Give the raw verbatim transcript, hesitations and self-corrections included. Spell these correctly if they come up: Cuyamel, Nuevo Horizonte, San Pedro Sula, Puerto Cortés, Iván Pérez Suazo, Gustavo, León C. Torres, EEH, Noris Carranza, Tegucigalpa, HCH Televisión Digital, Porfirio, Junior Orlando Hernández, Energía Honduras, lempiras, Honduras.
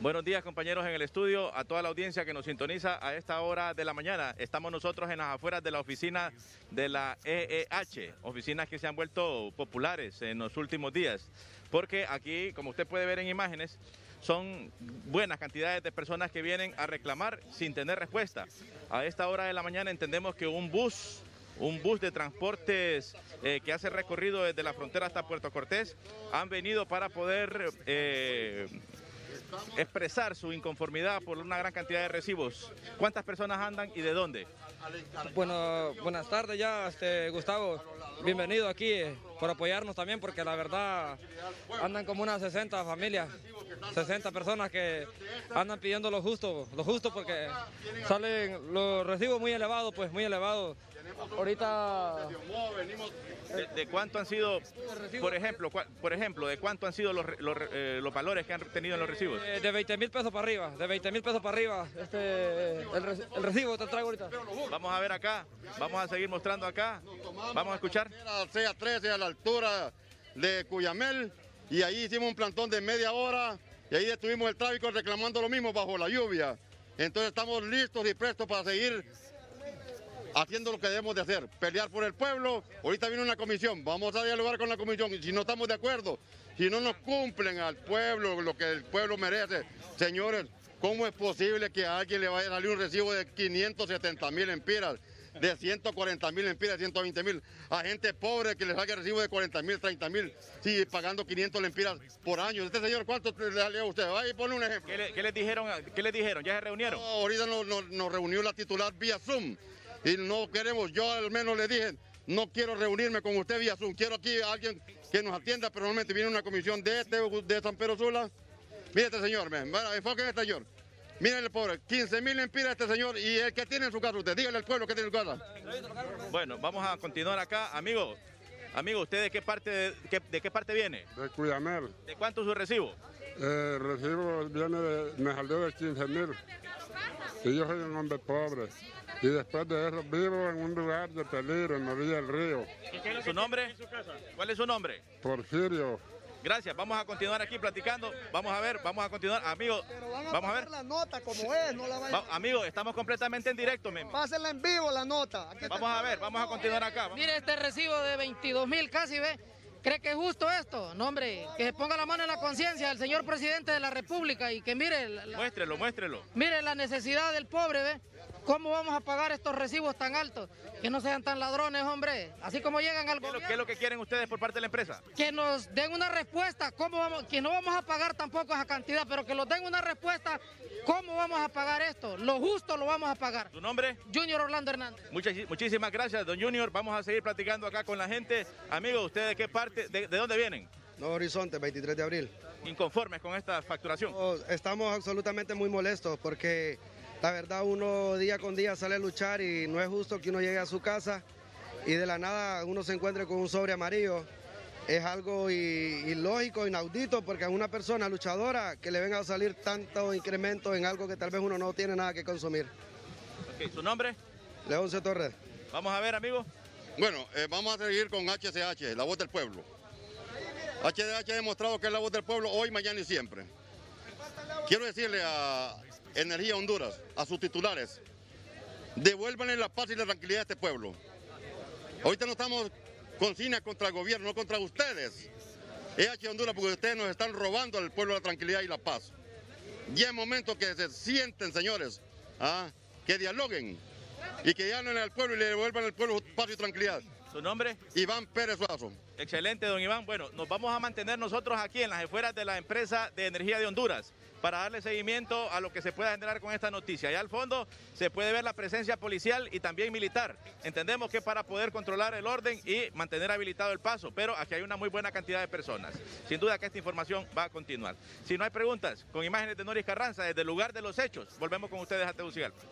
Buenos días, compañeros en el estudio, a toda la audiencia que nos sintoniza a esta hora de la mañana. Estamos nosotros en las afueras de la oficina de la E E H, oficinas que se han vuelto populares en los últimos días, porque aquí, como usted puede ver en imágenes, son buenas cantidades de personas que vienen a reclamar sin tener respuesta. A esta hora de la mañana entendemos que un bus... un bus de transportes eh, que hace recorrido desde la frontera hasta Puerto Cortés, han venido para poder eh, expresar su inconformidad por una gran cantidad de recibos. ¿Cuántas personas andan y de dónde? Bueno, buenas tardes ya, este, Gustavo. Bienvenido aquí eh, por apoyarnos también, porque la verdad andan como unas sesenta familias, sesenta personas que andan pidiendo lo justo, lo justo porque salen los recibos muy elevados, pues muy elevados. Ahorita... ¿De, de cuánto han sido, por ejemplo, cua, por ejemplo, de cuánto han sido los, los, eh, los valores que han tenido en los recibos? Eh, de veinte mil pesos para arriba, de veinte mil pesos para arriba, este, el, el recibo te traigo ahorita. Vamos a ver acá, vamos a seguir mostrando acá, vamos a escuchar. Sea trece a la altura de Cuyamel, y ahí hicimos un plantón de media hora, y ahí detuvimos el tráfico reclamando lo mismo bajo la lluvia. Entonces estamos listos y prestos para seguir haciendo lo que debemos de hacer, pelear por el pueblo. Ahorita viene una comisión, vamos a dialogar con la comisión, y si no estamos de acuerdo, si no nos cumplen al pueblo lo que el pueblo merece, señores, ¿cómo es posible que a alguien le vaya a salir un recibo de quinientos setenta mil empiras, de ciento cuarenta mil empiras, de ciento veinte mil? A gente pobre que le salga el recibo de cuarenta mil, treinta mil, sí, pagando quinientos lempiras por año. Este señor, ¿cuánto le dio a usted? Ahí pone un ejemplo. ¿Qué le, qué les dijeron? ¿Qué les dijeron? ¿Ya se reunieron? No, ahorita nos, nos, nos reunió la titular vía Zoom. Y no queremos, yo al menos le dije, no quiero reunirme con usted vía Zoom, quiero aquí a alguien que nos atienda, pero normalmente viene una comisión de este, de San Pedro Sula. Mire este señor, me, enfoquen a este señor. Miren el pobre, quince mil empiras este señor, y el que tiene en su casa usted, dígale al pueblo que tiene en su casa. Bueno, vamos a continuar acá, amigo. Amigo, ¿usted de qué parte, de, de, de qué parte viene? De Cuyamel. ¿De cuánto es su recibo? Eh, recibo viene de, me salió de quince mil. Y yo soy un hombre pobre. Y después de eso vivo en un lugar de peligro, en la orilla del río. ¿Su nombre? ¿Cuál es su nombre? Porfirio. Gracias, vamos a continuar aquí platicando. Vamos a ver, vamos a continuar. Amigo, pero van a vamos a ver. La nota como es, no la vayan a... Amigo, estamos completamente en directo. Pásenla en vivo la nota. Aquí vamos a ver, vamos a continuar acá. Mire este recibo de veintidós mil casi, ¿ve? ¿Cree que es justo esto? No, hombre, que se ponga la mano en la conciencia del señor presidente de la República y que mire... La, la, muéstrelo, muéstrelo. Mire la necesidad del pobre, ¿ve? ¿Cómo vamos a pagar estos recibos tan altos? Que no sean tan ladrones, hombre. Así como llegan al gobierno. ¿Qué es lo que quieren ustedes por parte de la empresa? Que nos den una respuesta. ¿Cómo vamos? Que no vamos a pagar tampoco esa cantidad, pero que nos den una respuesta. ¿Cómo vamos a pagar esto? Lo justo lo vamos a pagar. ¿Tu nombre? Junior Orlando Hernández. Muchas, muchísimas gracias, don Junior. Vamos a seguir platicando acá con la gente. Amigos, ¿ustedes de qué parte, de, de dónde vienen? Nuevo Horizonte, veintitrés de abril. ¿Inconformes con esta facturación? Estamos absolutamente muy molestos porque... la verdad, uno día con día sale a luchar y no es justo que uno llegue a su casa y de la nada uno se encuentre con un sobre amarillo. Es algo ilógico, inaudito, porque a una persona luchadora que le venga a salir tanto incremento en algo que tal vez uno no tiene nada que consumir. Okay, ¿su nombre? León C. Torres. Vamos a ver, amigo. Bueno, eh, vamos a seguir con H C H, la voz del pueblo. H C H ha demostrado que es la voz del pueblo hoy, mañana y siempre. Quiero decirle a Energía Honduras, a sus titulares, devuélvanle la paz y la tranquilidad a este pueblo. Ahorita no estamos con consignas contra el gobierno, no contra ustedes. E H Honduras, porque ustedes nos están robando al pueblo la tranquilidad y la paz. Y es momento que se sienten, señores, ¿ah? que dialoguen y que llamen al pueblo y le devuelvan al pueblo paz y tranquilidad. ¿Su nombre? Iván Pérez Suazo. Excelente, don Iván. Bueno, nos vamos a mantener nosotros aquí en las afueras de la empresa de energía de Honduras para darle seguimiento a lo que se pueda generar con esta noticia. Allá al fondo se puede ver la presencia policial y también militar. Entendemos que para poder controlar el orden y mantener habilitado el paso, pero aquí hay una muy buena cantidad de personas. Sin duda que esta información va a continuar. Si no hay preguntas, con imágenes de Noris Carranza, desde el lugar de los hechos, volvemos con ustedes a Tegucigalpa.